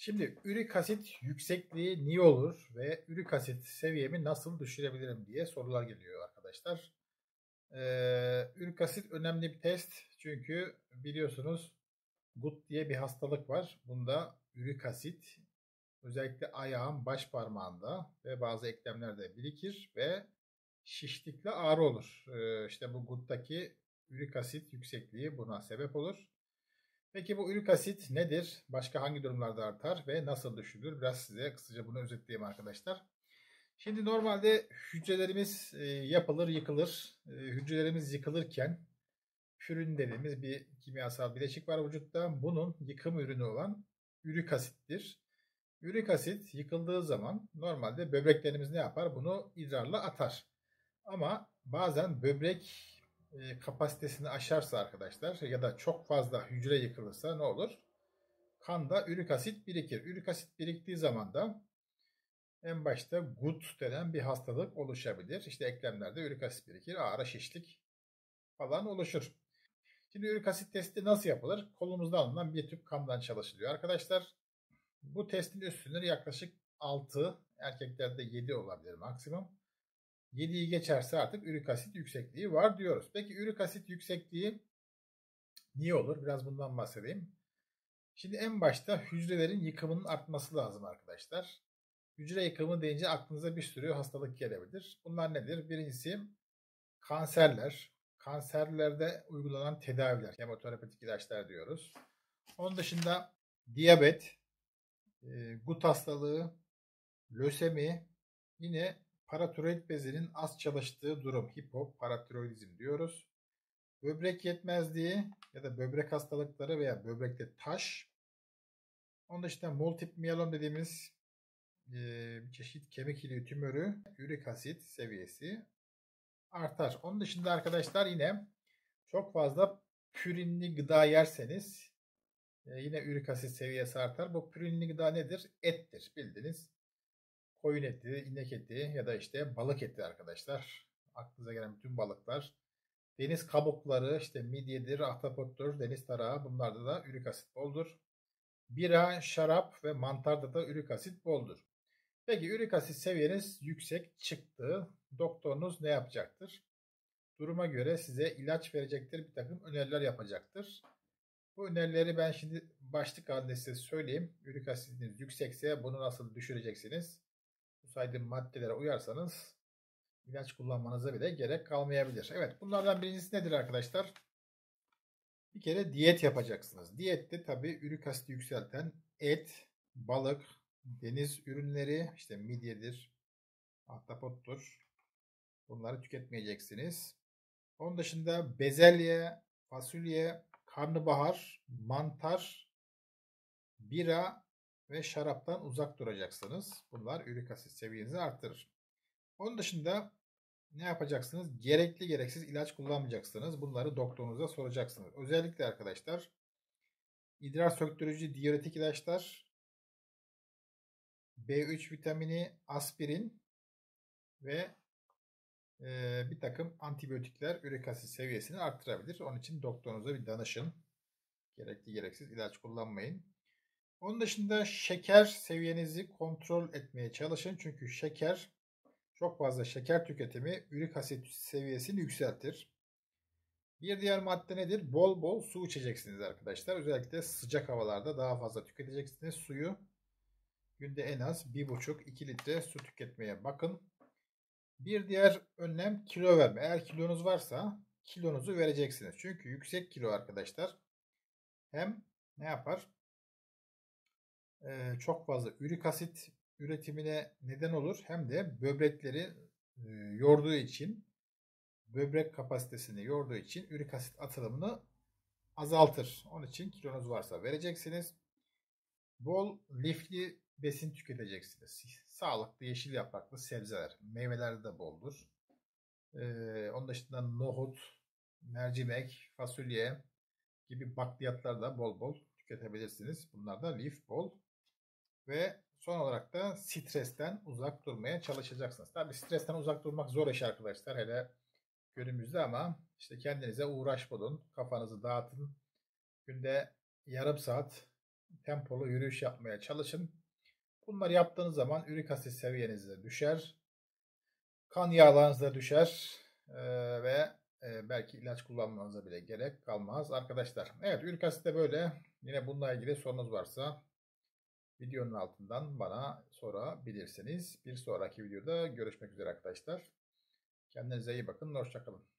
Şimdi ürik asit yüksekliği niye olur ve ürik asit seviyemi nasıl düşürebilirim diye sorular geliyor arkadaşlar. Ürik asit önemli bir test çünkü biliyorsunuz gut diye bir hastalık var. Bunda ürik asit özellikle ayağın baş parmağında ve bazı eklemlerde birikir ve şişlikle ağrı olur. İşte bu guttaki ürik asit yüksekliği buna sebep olur. Peki bu ürik asit nedir? Başka hangi durumlarda artar ve nasıl düşülür? Biraz size kısaca bunu özetleyeyim arkadaşlar. Şimdi normalde hücrelerimiz yapılır, yıkılır. Hücrelerimiz yıkılırken pürin dediğimiz bir kimyasal bileşik var vücutta. Bunun yıkım ürünü olan ürik asittir. Ürik asit yıkıldığı zaman normalde böbreklerimiz ne yapar? Bunu idrarla atar. Ama bazen böbrek kapasitesini aşarsa arkadaşlar ya da çok fazla hücre yıkılırsa ne olur? Kanda ürik asit birikir. Ürik asit biriktiği zaman da en başta gut denen bir hastalık oluşabilir. İşte eklemlerde ürik asit birikir, ağrı, şişlik falan oluşur. Şimdi ürik asit testi nasıl yapılır? Kolumuzdan alınan bir tüp kandan çalışılıyor arkadaşlar. Bu testin üst sınırı yaklaşık 6, erkeklerde 7 olabilir maksimum. 7'yi geçerse artık ürik asit yüksekliği var diyoruz. Peki ürik asit yüksekliği niye olur? Biraz bundan bahsedeyim. Şimdi en başta hücrelerin yıkımının artması lazım arkadaşlar. Hücre yıkımı deyince aklınıza bir sürü hastalık gelebilir. Bunlar nedir? Birincisi kanserler. Kanserlerde uygulanan tedaviler, kemoterapetik ilaçlar diyoruz. Onun dışında diyabet, gut hastalığı, lösemi, yine paratiroid bezinin az çalıştığı durum, hipoparatiroidizm diyoruz. Böbrek yetmezliği ya da böbrek hastalıkları veya böbrekte taş. Onun dışında multip miyelom dediğimiz çeşit kemik iliği tümörü, ürik asit seviyesi artar. Onun dışında arkadaşlar yine çok fazla pürinli gıda yerseniz yine ürik asit seviyesi artar. Bu pürinli gıda nedir? Ettir, bildiniz. Koyun eti, inek eti ya da işte balık eti arkadaşlar. Aklınıza gelen bütün balıklar. Deniz kabukları, işte midyedir, ahtapottur, deniz tarağı, bunlarda da ürik asit boldur. Bira, şarap ve mantarda da ürik asit boldur. Peki ürik asit seviyeniz yüksek çıktı. Doktorunuz ne yapacaktır? Duruma göre size ilaç verecektir, bir takım öneriler yapacaktır. Bu önerileri ben şimdi başlık halinde size söyleyeyim. Ürik asitiniz yüksekse bunu nasıl düşüreceksiniz? Bu saydığım maddelere uyarsanız ilaç kullanmanıza bile gerek kalmayabilir. Evet, bunlardan birincisi nedir arkadaşlar? Bir kere diyet yapacaksınız. Diyette tabii ürik asiti yükselten et, balık, deniz ürünleri, işte midyedir, ahtapottur. Bunları tüketmeyeceksiniz. Onun dışında bezelye, fasulye, karnabahar, mantar, bira ve şaraptan uzak duracaksınız. Bunlar ürik asit seviyenizi arttırır. Onun dışında ne yapacaksınız? Gerekli gereksiz ilaç kullanmayacaksınız. Bunları doktorunuza soracaksınız. Özellikle arkadaşlar idrar söktürücü diüretik ilaçlar, B3 vitamini, aspirin ve bir takım antibiyotikler ürik asit seviyesini arttırabilir. Onun için doktorunuza bir danışın. Gerekli gereksiz ilaç kullanmayın. Onun dışında şeker seviyenizi kontrol etmeye çalışın. Çünkü şeker, çok fazla şeker tüketimi ürik asit seviyesini yükseltir. Bir diğer madde nedir? Bol bol su içeceksiniz arkadaşlar. Özellikle sıcak havalarda daha fazla tüketeceksiniz suyu. Günde en az 1,5-2 litre su tüketmeye bakın. Bir diğer önlem kilo verme. Eğer kilonuz varsa kilonuzu vereceksiniz. Çünkü yüksek kilo arkadaşlar hem ne yapar? Çok fazla ürik asit üretimine neden olur. Hem de böbrekleri yorduğu için, böbrek kapasitesini yorduğu için ürik asit atılımını azaltır. Onun için kilonuz varsa vereceksiniz. Bol lifli besin tüketeceksiniz. Sağlıklı yeşil yapraklı sebzeler, meyveler de boldur. Onun dışında nohut, mercimek, fasulye gibi bakliyatlar da bol bol tüketebilirsiniz. Bunlar da lif bol. Ve son olarak da stresten uzak durmaya çalışacaksınız. Tabii stresten uzak durmak zor iş arkadaşlar hele günümüzde, ama işte kendinize uğraş bulun. Kafanızı dağıtın. Günde yarım saat tempolu yürüyüş yapmaya çalışın. Bunları yaptığınız zaman ürik asit seviyeniz de düşer. Kan yağlarınız da düşer. Ve belki ilaç kullanmanıza bile gerek kalmaz arkadaşlar. Evet, ürik asit de böyle. Yine bununla ilgili sorunuz varsa videonun altından bana sorabilirsiniz. Bir sonraki videoda görüşmek üzere arkadaşlar. Kendinize iyi bakın. Hoşça kalın.